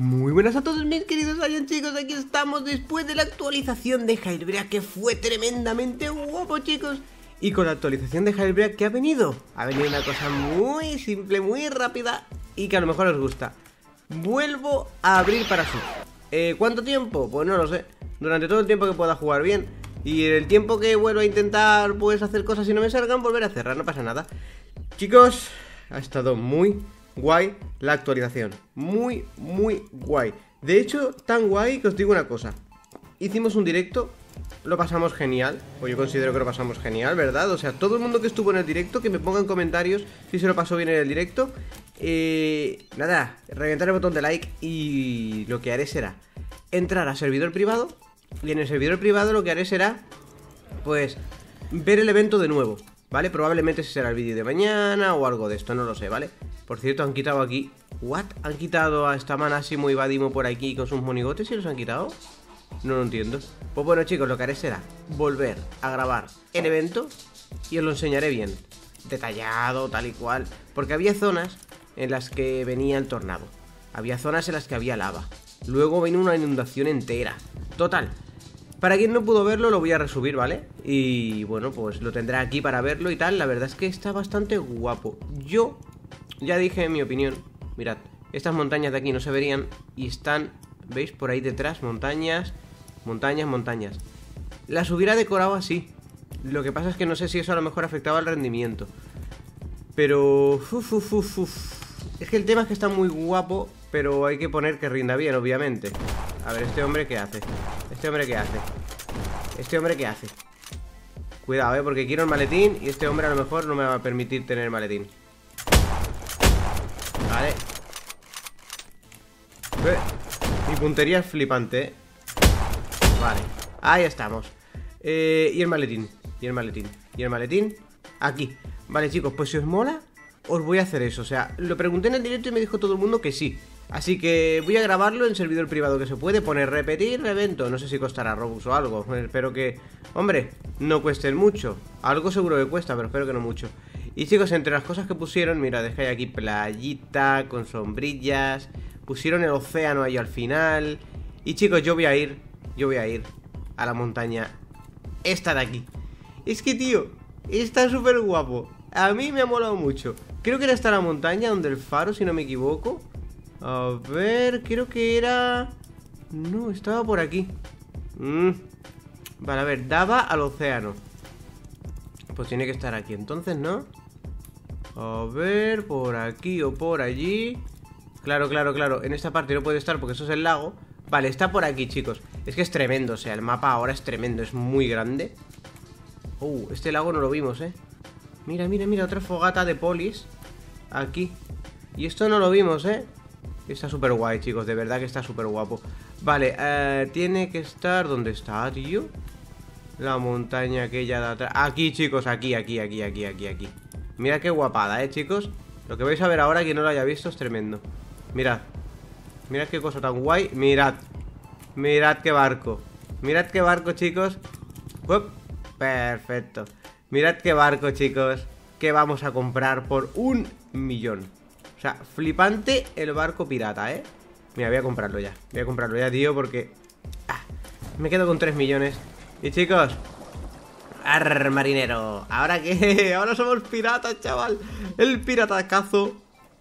Muy buenas a todos mis queridos Saiyan, chicos. Aquí estamos después de la actualización de Jailbreak, que fue tremendamente guapo, chicos. Y con la actualización de Jailbreak, ¿qué ha venido? Ha venido una cosa muy simple, muy rápida y que a lo mejor os gusta. Vuelvo a abrir para sub. ¿Cuánto tiempo? Pues no lo sé. Durante todo el tiempo que pueda jugar bien. Y el tiempo que vuelvo a intentar, pues, hacer cosas y no me salgan, volver a cerrar, no pasa nada. Chicos, ha estado muy guay la actualización, muy muy guay. De hecho, tan guay que os digo una cosa: hicimos un directo, lo pasamos genial, o yo considero que lo pasamos genial, ¿verdad? O sea, todo el mundo que estuvo en el directo, que me ponga en comentarios si se lo pasó bien en el directo. Nada, reventar el botón de like, y lo que haré será entrar a servidor privado, y en el servidor privado lo que haré será, pues, ver el evento de nuevo, ¿vale? Probablemente ese será el vídeo de mañana o algo de esto, no lo sé, ¿vale? Por cierto, han quitado aquí... ¿What? ¿Han quitado a esta Manásimo y Vadimo por aquí con sus monigotes y los han quitado? No lo entiendo. Pues bueno, chicos, lo que haré será volver a grabar el evento y os lo enseñaré bien, detallado, tal y cual. Porque había zonas en las que venía el tornado, había zonas en las que había lava, luego vino una inundación entera. Total, para quien no pudo verlo, lo voy a resubir, ¿vale? Y bueno, pues lo tendrá aquí para verlo y tal. La verdad es que está bastante guapo. Yo... ya dije mi opinión. Mirad, estas montañas de aquí no se verían y están, ¿veis? Por ahí detrás, montañas, montañas, montañas. Las hubiera decorado así. Lo que pasa es que no sé si eso a lo mejor afectaba al rendimiento. Pero... Es que el tema es que está muy guapo, pero hay que poner que rinda bien, obviamente. A ver, ¿este hombre qué hace? ¿Este hombre qué hace? ¿Este hombre qué hace? Cuidado, porque quiero el maletín y este hombre a lo mejor no me va a permitir tener el maletín. Vale. Mi puntería es flipante, ¿eh? Vale, ahí estamos. Y el maletín, y el maletín, y el maletín. Aquí, vale, chicos, pues si os mola, os voy a hacer eso. O sea, lo pregunté en el directo y me dijo todo el mundo que sí. Así que voy a grabarlo en servidor privado, que se puede poner repetir evento. No sé si costará Robux o algo. Espero que, hombre, no cuesten mucho. Algo seguro que cuesta, pero espero que no mucho. Y chicos, entre las cosas que pusieron, mirad, es que hay aquí playita con sombrillas, pusieron el océano ahí al final. Y chicos, yo voy a ir a la montaña esta de aquí. Es que, tío, está súper guapo. A mí me ha molado mucho. Creo que era esta la montaña donde el faro, si no me equivoco. A ver, creo que era... no, estaba por aquí. Vale, a ver, daba al océano. Pues tiene que estar aquí entonces, ¿no? A ver, por aquí o por allí. Claro, claro, claro. En esta parte no puede estar porque eso es el lago. Vale, está por aquí, chicos. Es que es tremendo, o sea, el mapa ahora es tremendo. Es muy grande. Este lago no lo vimos, ¿eh? Mira, mira, mira, otra fogata de polis. Aquí. Y esto no lo vimos, ¿eh? Está súper guay, chicos, de verdad que está súper guapo. Vale, tiene que estar... ¿dónde está, tío? La montaña aquella de atrás. Aquí, chicos, aquí. Mirad qué guapada, chicos. Lo que vais a ver ahora, quien no lo haya visto, es tremendo. Mirad. Mirad qué cosa tan guay. Mirad. Mirad qué barco. Mirad qué barco, chicos. ¡Uep! Perfecto. Mirad qué barco, chicos, que vamos a comprar por 1.000.000. O sea, flipante el barco pirata, ¿eh? Mira, voy a comprarlo ya. Voy a comprarlo ya, tío, porque... me quedo con 3.000.000. Y chicos, arr, marinero. ¿Ahora qué? Ahora somos piratas, chaval. El piratacazo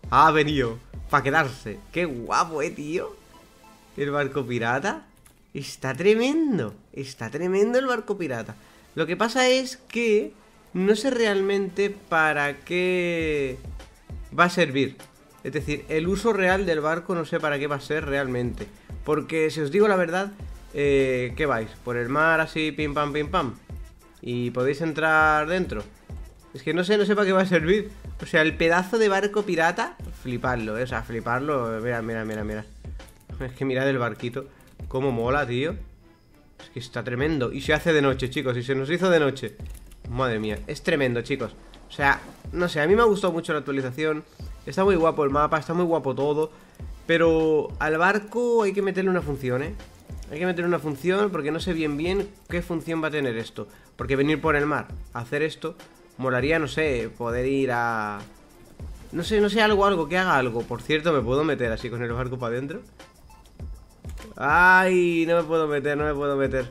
ha venido para quedarse. Qué guapo, tío. El barco pirata está tremendo. Está tremendo el barco pirata. Lo que pasa es que no sé realmente para qué va a servir. Es decir, el uso real del barco no sé para qué va a ser realmente. Porque si os digo la verdad, ¿qué vais? ¿Por el mar así, pim pam, pim pam? ¿Y podéis entrar dentro? Es que no sé para qué va a servir. O sea, el pedazo de barco pirata, fliparlo, o sea, fliparlo. Mira, mira, mira, mira. Es que mirad el barquito, cómo mola, tío. Es que está tremendo. Y se hace de noche, chicos, y se nos hizo de noche. Madre mía, es tremendo, chicos. O sea, no sé, a mí me ha gustado mucho la actualización. Está muy guapo el mapa, está muy guapo todo. Pero al barco hay que meterle una función, ¿eh? Hay que meter una función porque no sé bien qué función va a tener esto. Porque venir por el mar a hacer esto, molaría, no sé, poder ir a... no sé, algo que haga algo. Por cierto, ¿me puedo meter así con el barco para adentro? Ay, no me puedo meter, no me puedo meter.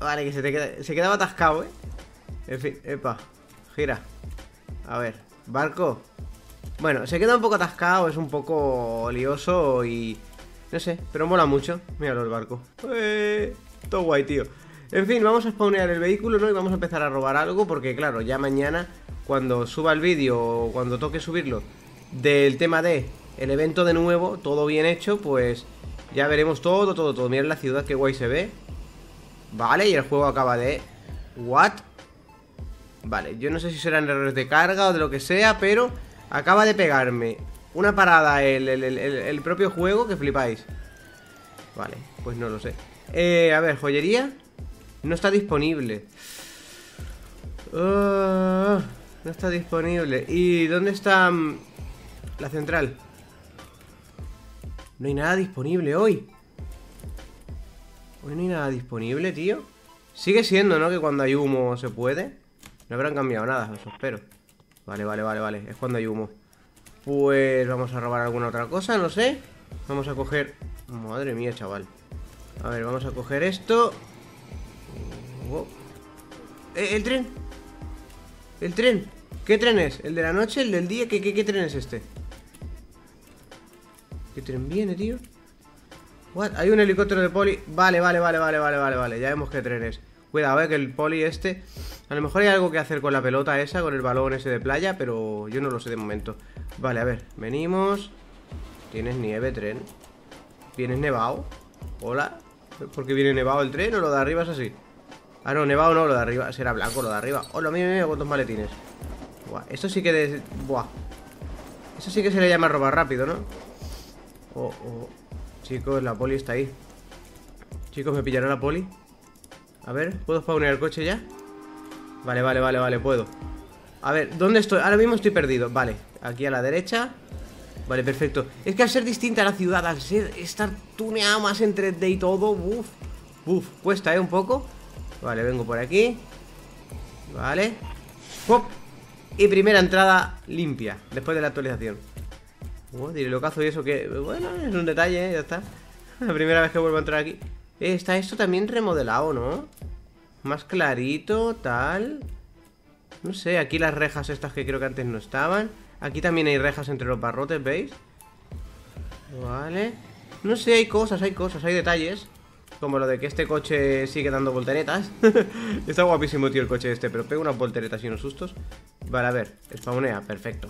Vale, que se te queda, se quedaba atascado, ¿eh? En fin, epa, gira. A ver, barco. Bueno, se queda un poco atascado, es un poco lioso y... no sé, pero mola mucho. Míralo el barco. Todo guay, tío. En fin, vamos a spawnear el vehículo, ¿no? Y vamos a empezar a robar algo porque, claro, ya mañana, cuando suba el vídeo o cuando toque subirlo del tema de el evento de nuevo, todo bien hecho, pues ya veremos todo, todo. Mirad la ciudad, qué guay se ve. Vale, y el juego acaba de... ¿What? Vale, yo no sé si serán errores de carga o de lo que sea, pero acaba de pegarme una parada el propio juego, que flipáis. Vale, pues no lo sé. A ver, joyería. No está disponible. No está disponible. ¿Y dónde está la central? No hay nada disponible hoy. Hoy no hay nada disponible, tío. Sigue siendo, ¿no? Que cuando hay humo se puede. No habrán cambiado nada, eso espero. Vale, vale. Es cuando hay humo. Pues vamos a robar alguna otra cosa, no sé. Vamos a coger... madre mía, chaval. A ver, vamos a coger esto. Oh. El tren. El tren. ¿Qué tren es? ¿El de la noche? ¿El del día? ¿Qué tren es este? ¿Qué tren viene, tío? What? Hay un helicóptero de poli. Vale, vale. Ya vemos qué tren es. Cuidado, que el poli este... a lo mejor hay algo que hacer con la pelota esa, con el balón ese de playa, pero yo no lo sé de momento. Vale, a ver, venimos. ¿Tienes nieve, tren? ¿Vienes nevado? ¿Hola? ¿Por qué viene nevado el tren o lo de arriba es así? Ah, no, nevado no, lo de arriba. Será blanco lo de arriba. Hola, mira, cuántos maletines. Buah, esto sí que... buah. Esto sí que se le llama robar rápido, ¿no? Oh. Chicos, la poli está ahí. Chicos, ¿me pillará la poli? A ver, ¿puedo spawnear el coche ya? Vale, vale, puedo. A ver, ¿dónde estoy? Ahora mismo estoy perdido. Vale, aquí a la derecha. Vale, perfecto. Es que al ser distinta la ciudad, al ser estar tuneado más en 3D y todo, cuesta, un poco. Vale, vengo por aquí. Vale. ¡Pop! Y primera entrada limpia, después de la actualización. Diré locazo y eso que... bueno, es un detalle, ya está. La primera vez que vuelvo a entrar aquí. Está esto también remodelado, ¿no? Más clarito, tal. No sé, aquí las rejas estas que creo que antes no estaban. Aquí también hay rejas entre los barrotes, ¿veis? Vale. No sé, hay cosas, hay detalles. Como lo de que este coche sigue dando volteretas. Está guapísimo, tío, el coche este, pero pega unas volteretas y unos sustos. Vale, a ver, spawnea, perfecto.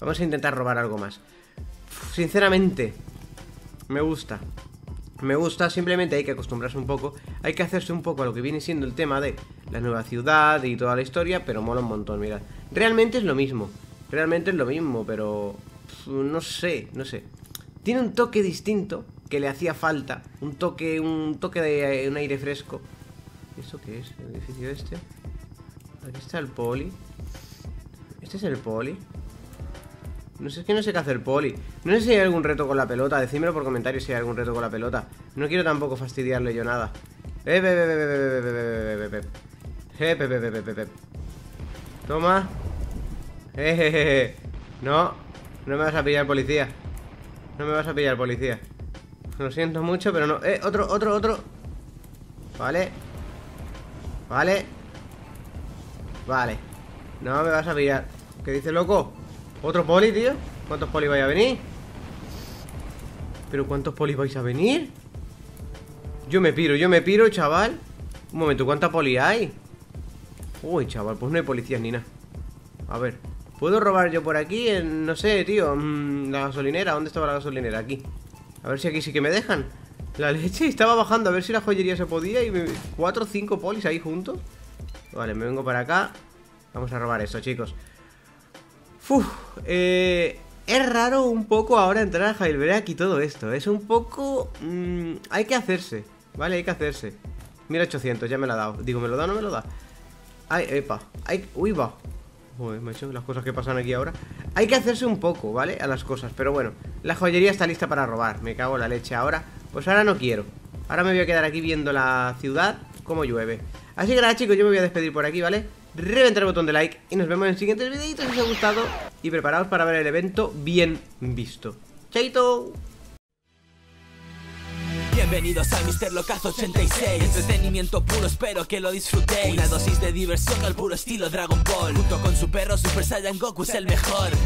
Vamos a intentar robar algo más. Sinceramente, me gusta. Me gusta, simplemente hay que acostumbrarse un poco. Hay que hacerse un poco a lo que viene siendo el tema de la nueva ciudad y toda la historia, pero mola un montón, mirad. Realmente es lo mismo. Realmente es lo mismo, pero... no sé, Tiene un toque distinto que le hacía falta. Un toque de un aire fresco. ¿Eso qué es? El edificio este. Aquí está el poli. Este es el poli. No sé, es que no sé qué hacer poli. No sé si hay algún reto con la pelota. Decídmelo por comentarios si hay algún reto con la pelota. No quiero tampoco fastidiarle yo nada. Toma. No, no me vas a pillar, policía. No me vas a pillar, policía. Lo siento mucho, pero no. Otro. Vale. Vale. No me vas a pillar. ¿Qué dice, loco? ¿Otro poli, tío? ¿Cuántos polis vais a venir? ¿Pero cuántos polis vais a venir? Yo me piro, chaval. Un momento, ¿cuánta poli hay? Uy, chaval, pues no hay policías ni nada. A ver, ¿puedo robar yo por aquí? No sé, tío, la gasolinera. ¿Dónde estaba la gasolinera? Aquí. A ver si aquí sí que me dejan. La leche estaba bajando, a ver si la joyería se podía. Y 4 o 5 polis ahí juntos. Vale, me vengo para acá. Vamos a robar esto, chicos. Es raro un poco ahora entrar a Jailbreak y todo esto. Es un poco... hay que hacerse, ¿vale? Hay que hacerse. 1800, ya me la ha dado. Digo, ¿me lo da o no me lo da? Ay, epa. Ay, uy, va. Joder, macho, las cosas que pasan aquí ahora. Hay que hacerse un poco, ¿vale? A las cosas, pero bueno. La joyería está lista para robar. Me cago en la leche ahora. Pues ahora no quiero. Ahora me voy a quedar aquí viendo la ciudad cómo llueve. Así que nada, chicos, yo me voy a despedir por aquí, ¿vale? Reventar el botón de like y nos vemos en siguientes videitos si os ha gustado. Y preparaos para ver el evento bien visto. ¡Chaito! Bienvenidos al Mr. Locazo86. Entretenimiento puro, espero que lo disfrutéis. Una dosis de diversión al puro estilo Dragon Ball. Junto con su perro Super Saiyan, Goku es el mejor.